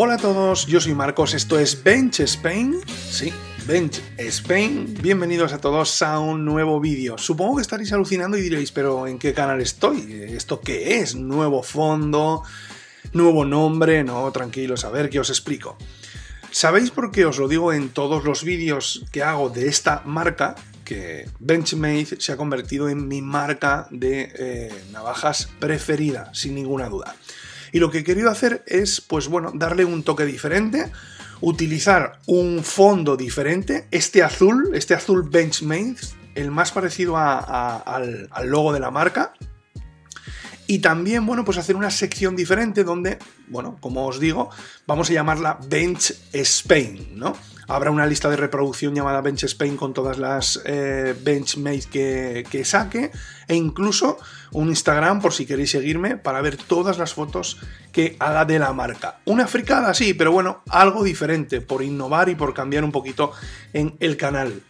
Hola a todos, yo soy Marcos, esto es BenchSpain, sí, BenchSpain. Bienvenidos a todos a un nuevo vídeo. Supongo que estaréis alucinando y diréis, pero ¿en qué canal estoy? ¿Esto qué es? ¿Nuevo fondo? ¿Nuevo nombre? No, tranquilos, a ver que os explico. ¿Sabéis por qué os lo digo en todos los vídeos que hago de esta marca? Que Benchmade se ha convertido en mi marca de navajas preferida, sin ninguna duda. Y lo que he querido hacer es, pues bueno, darle un toque diferente, utilizar un fondo diferente, este azul Benchmade, el más parecido al logo de la marca. Y también, bueno, pues hacer una sección diferente donde, bueno, como os digo, vamos a llamarla BenchSpain, ¿no? Habrá una lista de reproducción llamada BenchSpain con todas las Benchmade que saque, e incluso un Instagram por si queréis seguirme para ver todas las fotos que haga de la marca. Una fricada, sí, pero bueno, algo diferente por innovar y por cambiar un poquito en el canal.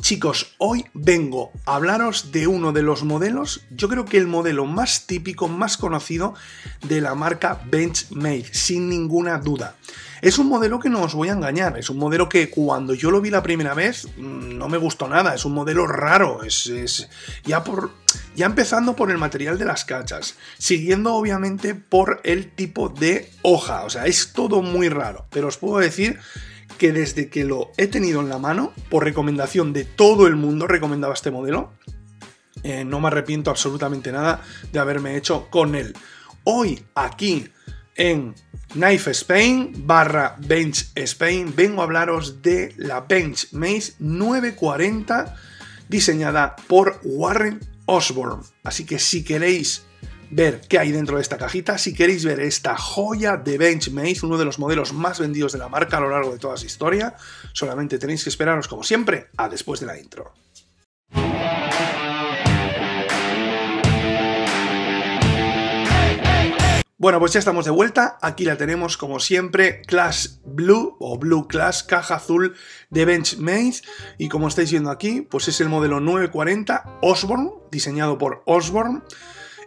Chicos, hoy vengo a hablaros de uno de los modelos, yo creo que el modelo más típico, más conocido de la marca Benchmade, sin ninguna duda. Es un modelo que no os voy a engañar, es un modelo que cuando yo lo vi la primera vez no me gustó nada, es un modelo raro, ya empezando por el material de las cachas, siguiendo obviamente por el tipo de hoja, o sea, es todo muy raro, pero os puedo decir que desde que lo he tenido en la mano, por recomendación de todo el mundo recomendaba este modelo, no me arrepiento absolutamente nada de haberme hecho con él. Hoy aquí en KnifeSpain / BenchSpain vengo a hablaros de la Benchmade 940 diseñada por Warren Osborne. Así que si queréis ver qué hay dentro de esta cajita, si queréis ver esta joya de Benchmade, uno de los modelos más vendidos de la marca a lo largo de toda su historia, solamente tenéis que esperaros como siempre a después de la intro. Bueno, pues ya estamos de vuelta, aquí la tenemos como siempre, Class Blue o Blue Class, caja azul de Benchmade, y como estáis viendo aquí, pues es el modelo 940 Osborne, diseñado por Osborne,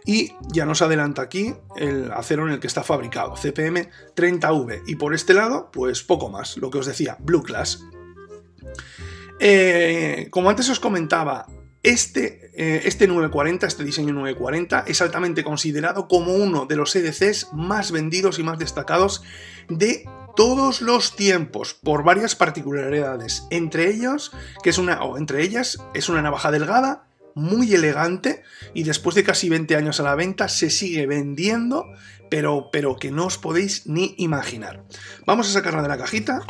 y ya nos adelanta aquí el acero en el que está fabricado, CPM-30V, y por este lado, pues poco más, lo que os decía, Blue Class. Como antes os comentaba, este diseño 940 es altamente considerado como uno de los EDCs más vendidos y más destacados de todos los tiempos, por varias particularidades, entre ellas es una navaja delgada, muy elegante, y después de casi 20 años a la venta se sigue vendiendo, pero que no os podéis ni imaginar. Vamos a sacarla de la cajita.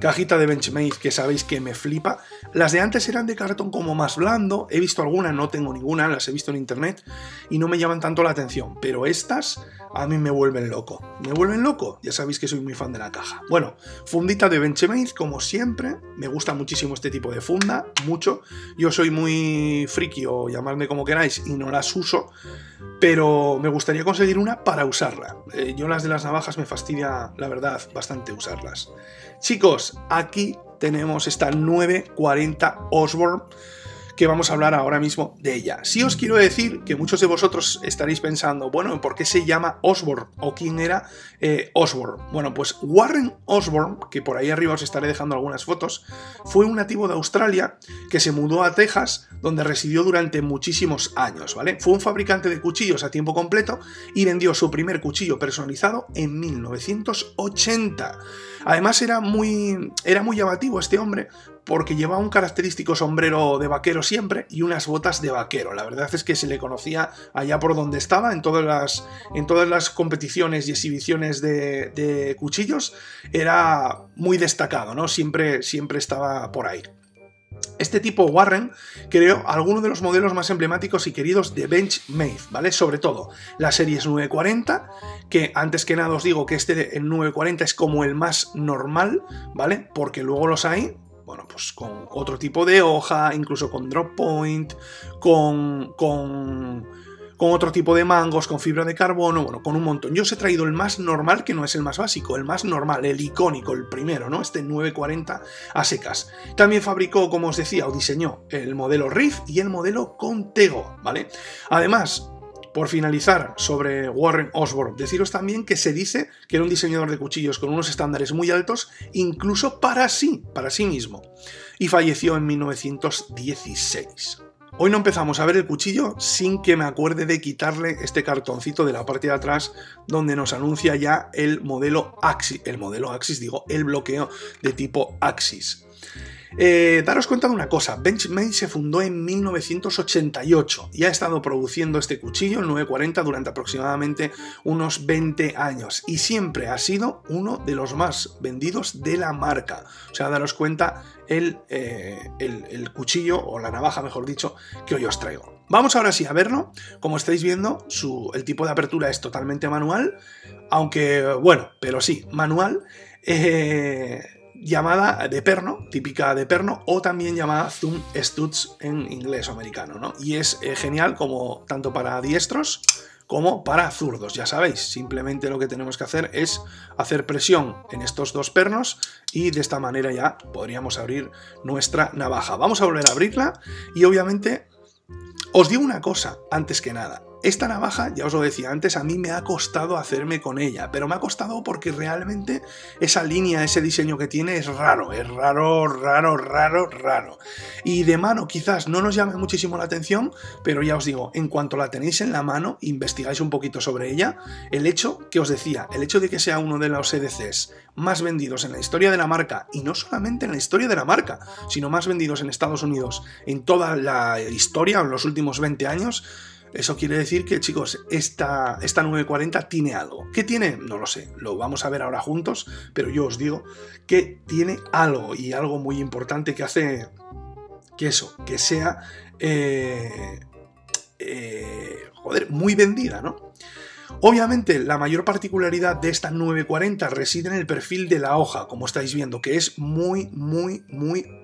Cajita de Benchmade que sabéis que me flipa. Las de antes eran de cartón como más blando, he visto alguna, no tengo ninguna, las he visto en internet y no me llaman tanto la atención, pero estas a mí me vuelven loco. ¿Me vuelven loco? Ya sabéis que soy muy fan de la caja. Bueno, fundita de Benchmade como siempre, me gusta muchísimo este tipo de funda, mucho. Yo soy muy friki, o llamadme como queráis, y no las uso, pero me gustaría conseguir una para usarla. Yo las de las navajas me fastidia, la verdad, bastante usarlas. Chicos, aquí tenemos esta 940 Osborne, que vamos a hablar ahora mismo de ella. Sí os quiero decir que muchos de vosotros estaréis pensando, bueno, ¿por qué se llama Osborne? ¿O quién era Osborne? Bueno, pues Warren Osborne, que por ahí arriba os estaré dejando algunas fotos, fue un nativo de Australia que se mudó a Texas, donde residió durante muchísimos años, ¿vale? Fue un fabricante de cuchillos a tiempo completo y vendió su primer cuchillo personalizado en 1980. Además era muy llamativo este hombre, porque llevaba un característico sombrero de vaquero siempre y unas botas de vaquero. La verdad es que se le conocía allá por donde estaba, en todas las competiciones y exhibiciones de cuchillos. Era muy destacado, ¿no? Siempre estaba por ahí. Este tipo Warren creó algunos de los modelos más emblemáticos y queridos de Benchmade, ¿vale? Sobre todo la serie 940, que antes que nada os digo que el 940 es como el más normal, ¿vale? Porque luego los hay, bueno, pues con otro tipo de hoja, incluso con drop point, con otro tipo de mangos, con fibra de carbono, bueno, con un montón. Yo os he traído el más normal, que no es el más básico, el más normal, el icónico, el primero, ¿no? Este 940 a secas. También fabricó, como os decía, o diseñó el modelo Riff y el modelo Contego, ¿vale? Además, Por finalizar sobre Warren Osborne, deciros también que se dice que era un diseñador de cuchillos con unos estándares muy altos, incluso para sí mismo, y falleció en 1916. Hoy no empezamos a ver el cuchillo sin que me acuerde de quitarle este cartoncito de la parte de atrás donde nos anuncia ya el bloqueo de tipo Axis. Daros cuenta de una cosa, Benchmade se fundó en 1988 y ha estado produciendo este cuchillo, el 940, durante aproximadamente unos 20 años y siempre ha sido uno de los más vendidos de la marca. O sea, daros cuenta el cuchillo, o la navaja mejor dicho, que hoy os traigo. Vamos ahora sí a verlo. Como estáis viendo, el tipo de apertura es totalmente manual, aunque bueno, pero sí, manual. Llamada de perno, típica de perno, o también llamada thumb studs en inglés americano, ¿no? Y es genial como tanto para diestros como para zurdos, ya sabéis. Simplemente lo que tenemos que hacer es hacer presión en estos dos pernos y de esta manera ya podríamos abrir nuestra navaja. Vamos a volver a abrirla y obviamente os digo una cosa antes que nada. Esta navaja, ya os lo decía antes, a mí me ha costado hacerme con ella, pero me ha costado porque realmente esa línea, ese diseño que tiene es raro. Y de mano quizás no nos llame muchísimo la atención, pero ya os digo, en cuanto la tenéis en la mano, investigáis un poquito sobre ella. El hecho que os decía, el hecho de que sea uno de los EDCs más vendidos en la historia de la marca, y no solamente en la historia de la marca, sino más vendidos en Estados Unidos en toda la historia, en los últimos 20 años, eso quiere decir que, chicos, esta 940 tiene algo. ¿Qué tiene? No lo sé, lo vamos a ver ahora juntos, pero yo os digo que tiene algo, y algo muy importante que hace que eso, que sea muy vendida, ¿no? Obviamente, la mayor particularidad de esta 940 reside en el perfil de la hoja, como estáis viendo, que es muy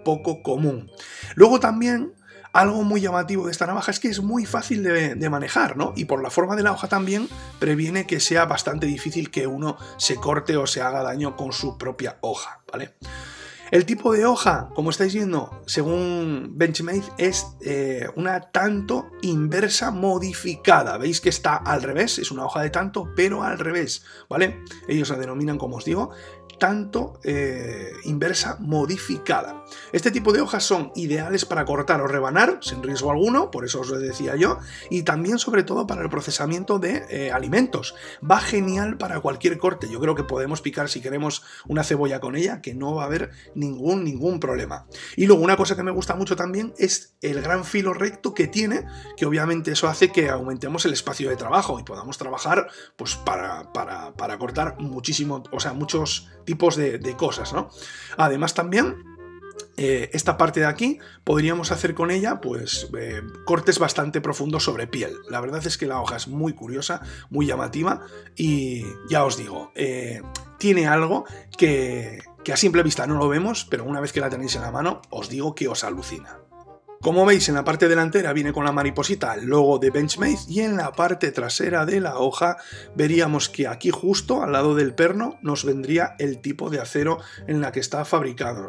poco común. Luego también, algo muy llamativo de esta navaja es que es muy fácil de manejar, ¿no? Y por la forma de la hoja también previene que sea bastante difícil que uno se corte o se haga daño con su propia hoja, ¿vale? El tipo de hoja, como estáis viendo, según Benchmade, es una tanto inversa modificada. Veis que está al revés, es una hoja de tanto, pero al revés, ¿vale? Ellos la denominan, como os digo, tanto inversa modificada. Este tipo de hojas son ideales para cortar o rebanar sin riesgo alguno, por eso os lo decía yo, y también sobre todo para el procesamiento de alimentos. Va genial para cualquier corte. Yo creo que podemos picar, si queremos, una cebolla con ella, que no va a haber ningún problema. Y luego una cosa que me gusta mucho también es el gran filo recto que tiene, que obviamente eso hace que aumentemos el espacio de trabajo y podamos trabajar pues para cortar muchísimo, o sea, muchos tipos de cosas, ¿no? Además también, esta parte de aquí podríamos hacer con ella pues cortes bastante profundos sobre piel. La verdad es que la hoja es muy curiosa, muy llamativa y ya os digo, tiene algo que a simple vista no lo vemos, pero una vez que la tenéis en la mano, os digo que os alucina. Como veis, en la parte delantera viene con la mariposita el logo de Benchmade y en la parte trasera de la hoja veríamos que aquí justo al lado del perno nos vendría el tipo de acero en el que está fabricado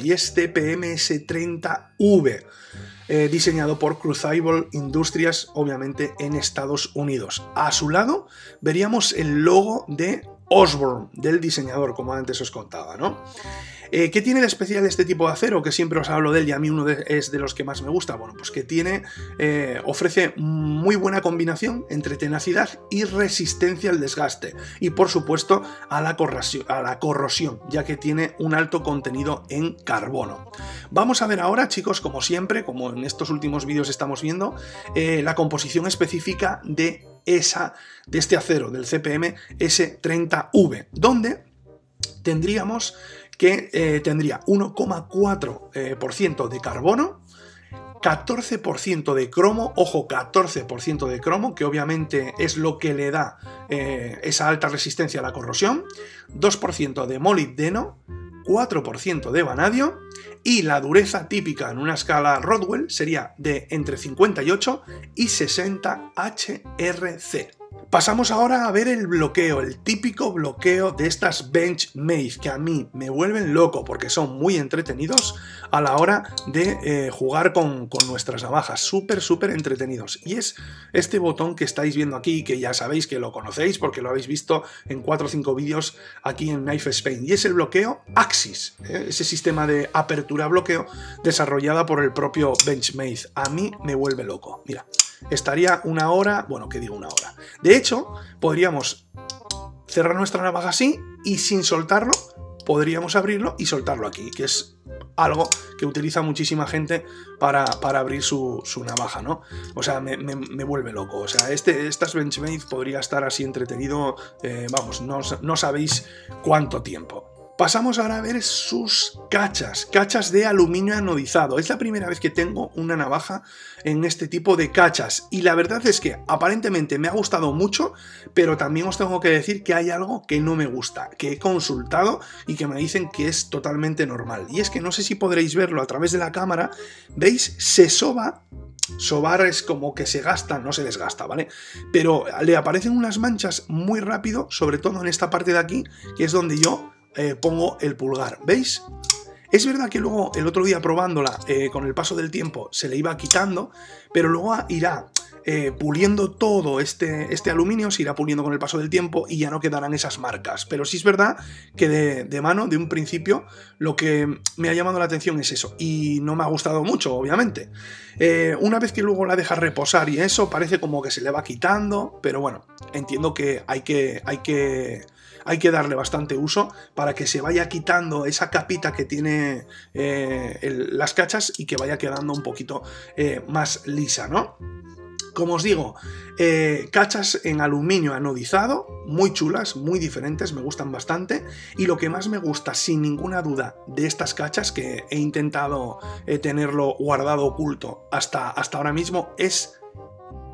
y es CPM-S30V. Diseñado por Crucible Industries, obviamente en Estados Unidos. A su lado veríamos el logo de Osborne, del diseñador, como antes os contaba, ¿no? ¿Qué tiene de especial este tipo de acero? Que siempre os hablo de él y a mí es de los que más me gusta. Bueno, pues que tiene, ofrece muy buena combinación entre tenacidad y resistencia al desgaste y, por supuesto, a la corrosión, ya que tiene un alto contenido en carbono. Vamos a ver ahora, chicos, como siempre, como en estos últimos vídeos estamos viendo, la composición específica de este acero, del CPM-S30V, donde tendríamos que tendría 1,4% de carbono, 14% de cromo, ojo, 14% de cromo, que obviamente es lo que le da esa alta resistencia a la corrosión, 2% de molibdeno, 4% de vanadio y la dureza típica en una escala Rodwell sería de entre 58 y 60 HRC. Pasamos ahora a ver el bloqueo, el típico bloqueo de estas Benchmade, que a mí me vuelven loco porque son muy entretenidos a la hora de jugar con nuestras navajas, súper entretenidos. Y es este botón que estáis viendo aquí, que ya sabéis que lo conocéis porque lo habéis visto en 4 o 5 vídeos aquí en KnifeSpain, y es el bloqueo Axis, ese sistema de apertura-bloqueo desarrollada por el propio Benchmade. A mí me vuelve loco, mira. Estaría una hora, bueno, ¿qué digo una hora? De hecho, podríamos cerrar nuestra navaja así y sin soltarlo, podríamos abrirlo y soltarlo aquí, que es algo que utiliza muchísima gente para abrir su navaja, ¿no? O sea, me vuelve loco. O sea, estas Benchmade podría estar así entretenido, vamos, no sabéis cuánto tiempo. Pasamos ahora a ver sus cachas de aluminio anodizado. Es la primera vez que tengo una navaja en este tipo de cachas y la verdad es que aparentemente me ha gustado mucho, pero también os tengo que decir que hay algo que no me gusta, que he consultado y que me dicen que es totalmente normal, y es que no sé si podréis verlo a través de la cámara, ¿veis? Se soba. Sobar es como que se gasta, no se desgasta, ¿vale? Pero le aparecen unas manchas muy rápido, sobre todo en esta parte de aquí, que es donde yo pongo el pulgar, ¿veis? Es verdad que luego el otro día probándola con el paso del tiempo se le iba quitando, pero luego irá puliendo todo este aluminio, se irá puliendo con el paso del tiempo y ya no quedarán esas marcas. Pero sí es verdad que de mano, de un principio, lo que me ha llamado la atención es eso, y no me ha gustado mucho, obviamente. Una vez que luego la dejas reposar y eso, parece como que se le va quitando, pero bueno, entiendo que hay que darle bastante uso para que se vaya quitando esa capita que tiene las cachas y que vaya quedando un poquito más lisa, ¿no? Como os digo, cachas en aluminio anodizado, muy chulas, muy diferentes, me gustan bastante. Y lo que más me gusta, sin ninguna duda, de estas cachas, que he intentado tenerlo guardado oculto hasta ahora mismo, es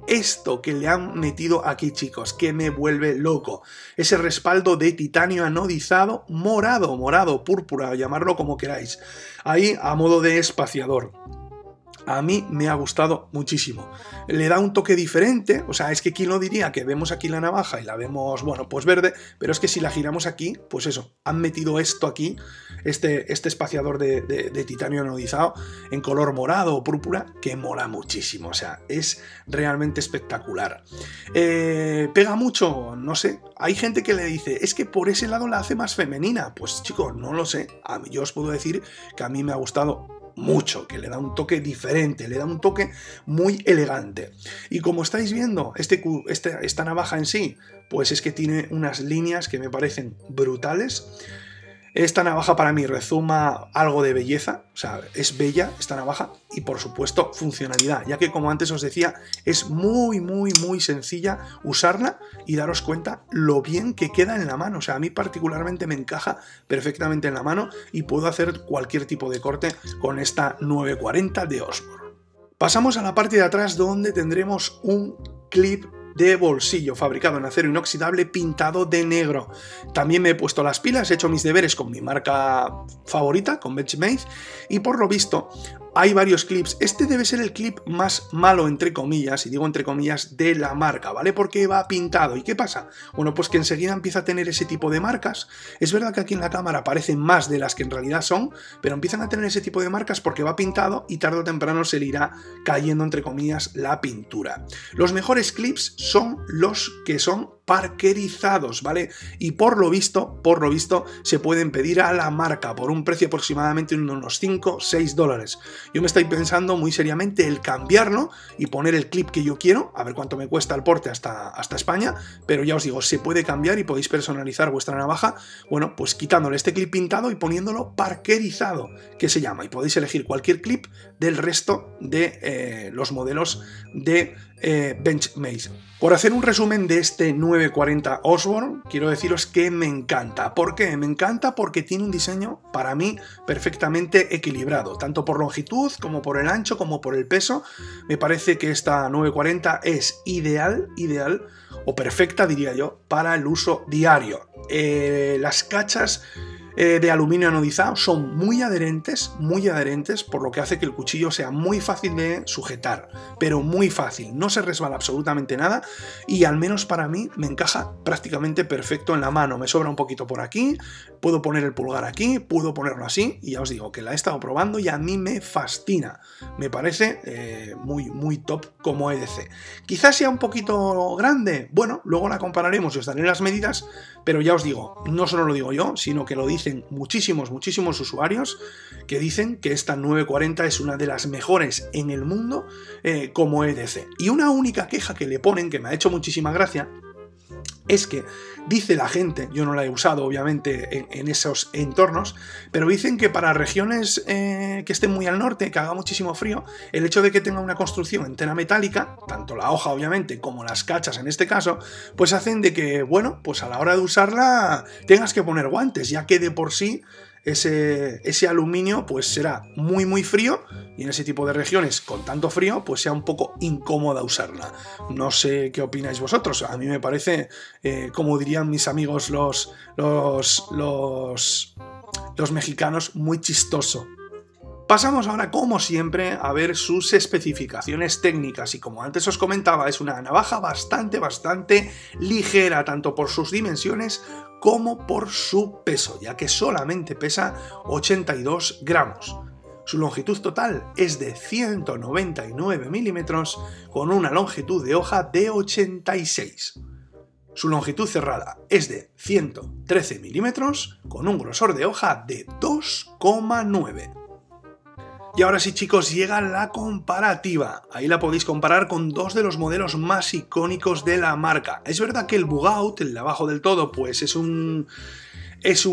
esto que le han metido aquí, chicos, que me vuelve loco. Ese respaldo de titanio anodizado morado, púrpura, llamarlo como queráis. Ahí a modo de espaciador. A mí me ha gustado muchísimo. Le da un toque diferente, o sea, es que quién lo diría, que vemos aquí la navaja y la vemos, bueno, pues verde, pero es que si la giramos aquí, pues eso, han metido esto aquí, este espaciador de titanio anodizado en color morado o púrpura, que mola muchísimo, o sea, es realmente espectacular. Pega mucho, no sé, hay gente que le dice, es que por ese lado la hace más femenina. Pues chicos, no lo sé, yo os puedo decir que a mí me ha gustado mucho, que le da un toque diferente, le da un toque muy elegante. Y como estáis viendo, esta navaja en sí, pues es que tiene unas líneas que me parecen brutales. Esta navaja para mí rezuma algo de belleza, o sea, es bella esta navaja y por supuesto funcionalidad, ya que como antes os decía, es muy sencilla usarla y daros cuenta lo bien que queda en la mano. O sea, a mí particularmente me encaja perfectamente en la mano y puedo hacer cualquier tipo de corte con esta 940 de Osborne. Pasamos a la parte de atrás, donde tendremos un clip de bolsillo fabricado en acero inoxidable pintado de negro. También me he puesto las pilas, he hecho mis deberes con mi marca favorita, con Benchmade, y por lo visto hay varios clips. Este debe ser el clip más malo, entre comillas, y digo entre comillas, de la marca, ¿vale? Porque va pintado. ¿Y qué pasa? Bueno, pues que enseguida empieza a tener ese tipo de marcas. Es verdad que aquí en la cámara aparecen más de las que en realidad son, pero empiezan a tener ese tipo de marcas porque va pintado y tarde o temprano se le irá cayendo, entre comillas, la pintura. Los mejores clips son los que son parkerizados, ¿vale? Y por lo visto, se pueden pedir a la marca por un precio aproximadamente unos 5-6 dólares. Yo me estoy pensando muy seriamente el cambiarlo y poner el clip que yo quiero, a ver cuánto me cuesta el porte hasta España, pero ya os digo, se puede cambiar y podéis personalizar vuestra navaja, bueno, pues quitándole este clip pintado y poniéndolo parkerizado, que se llama, y podéis elegir cualquier clip del resto de los modelos de Benchmade. Por hacer un resumen de este 940 Osborne, quiero deciros que me encanta. ¿Por qué? Me encanta porque tiene un diseño para mí perfectamente equilibrado, tanto por longitud como por el ancho como por el peso. Me parece que esta 940 es ideal o perfecta, diría yo, para el uso diario. Las cachas de aluminio anodizado son muy adherentes, por lo que hace que el cuchillo sea muy fácil de sujetar, pero muy fácil, no se resbala absolutamente nada y al menos para mí me encaja prácticamente perfecto en la mano. Me sobra un poquito por aquí, puedo poner el pulgar aquí, puedo ponerlo así y ya os digo que la he estado probando y a mí me fascina, me parece muy top como EDC. Quizás sea un poquito grande, bueno, luego la compararemos y os daré las medidas, pero ya os digo, no solo lo digo yo, sino que lo dicen muchísimos usuarios que dicen que esta 940 es una de las mejores en el mundo como EDC. Y una única queja que le ponen, que me ha hecho muchísima gracia, es que dice la gente, yo no la he usado obviamente en esos entornos, pero dicen que para regiones que estén muy al norte, que haga muchísimo frío, el hecho de que tenga una construcción entera metálica, tanto la hoja obviamente como las cachas en este caso, pues hacen de que, bueno, pues a la hora de usarla tengas que poner guantes, ya que de por sí ese aluminio pues será muy frío y en ese tipo de regiones con tanto frío pues sea un poco incómoda usarla. No sé qué opináis vosotros, a mí me parece, como dirían mis amigos los mexicanos, muy chistoso. Pasamos ahora, como siempre, a ver sus especificaciones técnicas y como antes os comentaba, es una navaja bastante ligera, tanto por sus dimensiones como por su peso, ya que solamente pesa 82 gramos. Su longitud total es de 199 milímetros con una longitud de hoja de 86. Su longitud cerrada es de 113 milímetros con un grosor de hoja de 2,9. Y ahora sí, chicos, llega la comparativa. Ahí la podéis comparar con dos de los modelos más icónicos de la marca. Es verdad que el Bugout, el de abajo del todo, pues es un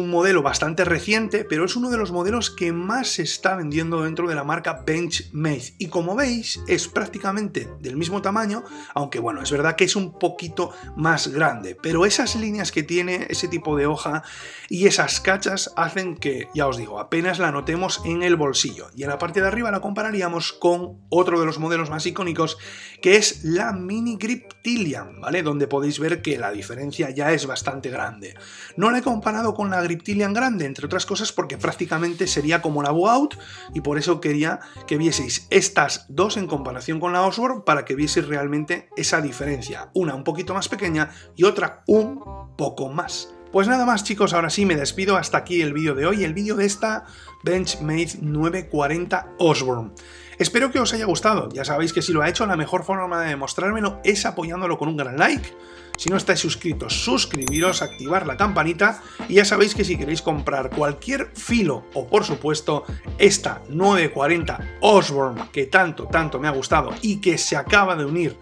modelo bastante reciente, pero es uno de los modelos que más se está vendiendo dentro de la marca Benchmade. Y como veis, es prácticamente del mismo tamaño, aunque bueno, es verdad que es un poquito más grande. Pero esas líneas que tiene, ese tipo de hoja y esas cachas hacen que, ya os digo, apenas la notemos en el bolsillo. Y en la parte de arriba la compararíamos con otro de los modelos más icónicos, que es la Mini Griptilian, ¿vale? Donde podéis ver que la diferencia ya es bastante grande. No la he comparado con la Griptilian grande, entre otras cosas porque prácticamente sería como la Bugout y por eso quería que vieseis estas dos en comparación con la Osborne para que vieseis realmente esa diferencia. Una un poquito más pequeña y otra un poco más. Pues nada más, chicos, ahora sí me despido, hasta aquí el vídeo de hoy, el vídeo de esta Benchmade 940 Osborne. Espero que os haya gustado, ya sabéis que si lo ha hecho, la mejor forma de demostrármelo es apoyándolo con un gran like. Si no estáis suscritos, suscribiros, activar la campanita y ya sabéis que si queréis comprar cualquier filo o por supuesto esta 940 Osborne que tanto me ha gustado y que se acaba de unir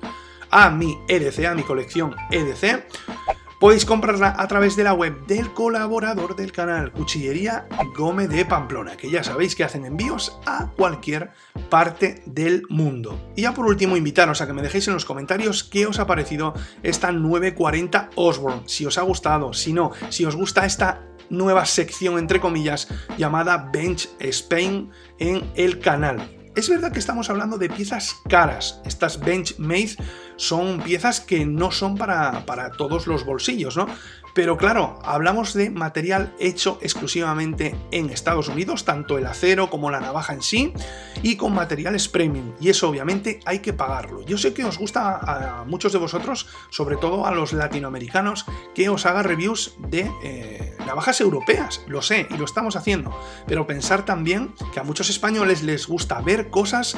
a mi EDC, a mi colección EDC, podéis comprarla a través de la web del colaborador del canal, Cuchillería Gómez de Pamplona, que ya sabéis que hacen envíos a cualquier parte del mundo. Y ya por último, invitaros a que me dejéis en los comentarios qué os ha parecido esta 940 Osborne, si os ha gustado, si no, si os gusta esta nueva sección, entre comillas, llamada BenchSpain en el canal. Es verdad que estamos hablando de piezas caras, estas Benchmade son piezas que no son para todos los bolsillos, ¿no? Pero claro, hablamos de material hecho exclusivamente en Estados Unidos, tanto el acero como la navaja en sí, y con materiales premium, y eso obviamente hay que pagarlo. Yo sé que os gusta a muchos de vosotros, sobre todo a los latinoamericanos, que os haga reviews de navajas europeas, lo sé, y lo estamos haciendo, pero pensar también que a muchos españoles les gusta ver cosas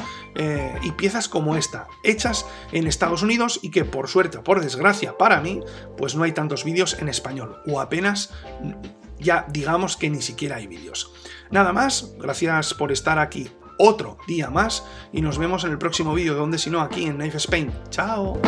y piezas como esta, hechas en Estados Unidos, y que por suerte o por desgracia para mí, pues no hay tantos vídeos en España. O apenas, ya digamos que ni siquiera hay vídeos. Nada más, gracias por estar aquí otro día más y nos vemos en el próximo vídeo, donde si no aquí en KnifeSpain. ¡Chao!